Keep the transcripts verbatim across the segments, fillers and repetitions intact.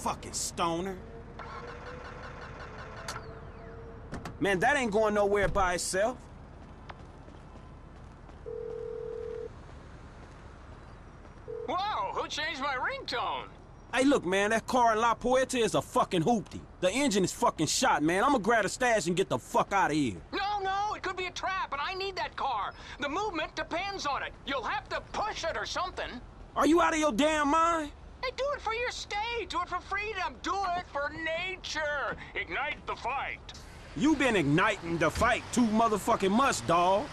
fucking stoner. Man, that ain't going nowhere by itself. Whoa, who changed my ringtone? Hey, look, man, that car in La Puerta is a fucking hoopty. The engine is fucking shot, man. I'ma grab the stash and get the fuck out of here. No, no, it could be a trap, and I need that car. The movement depends on it. You'll have to push it or something. Are you out of your damn mind? Hey, do it for your state. Do it for freedom. Do it for nature. Ignite the fight. You been igniting the fight too motherfucking much, dawg.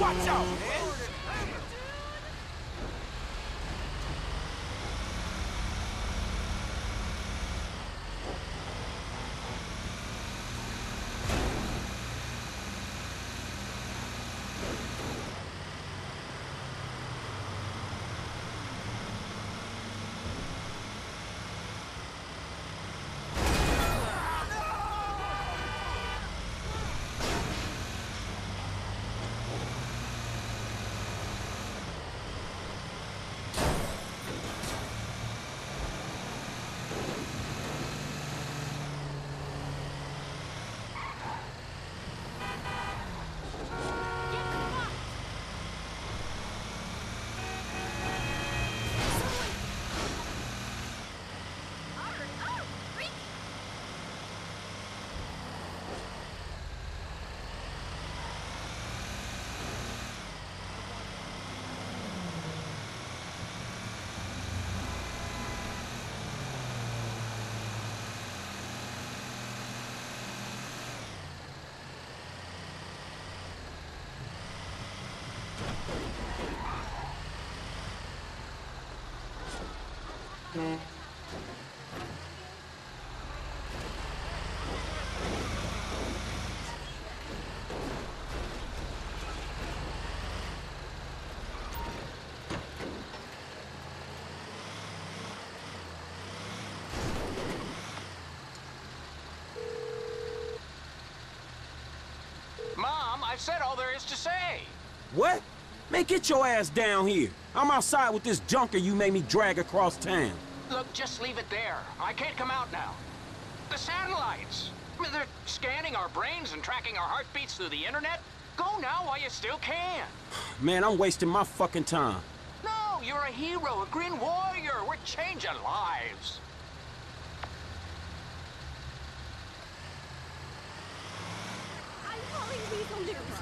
Watch out, man! Mm-hmm. Mom, I've said all there is to say. What? Man, get your ass down here. I'm outside with this junker you made me drag across town. Look, just leave it there. I can't come out now. The satellites! I mean, they're scanning our brains and tracking our heartbeats through the internet. Go now while you still can. Man, I'm wasting my fucking time. No, you're a hero, a green warrior. We're changing lives. I'm calling people.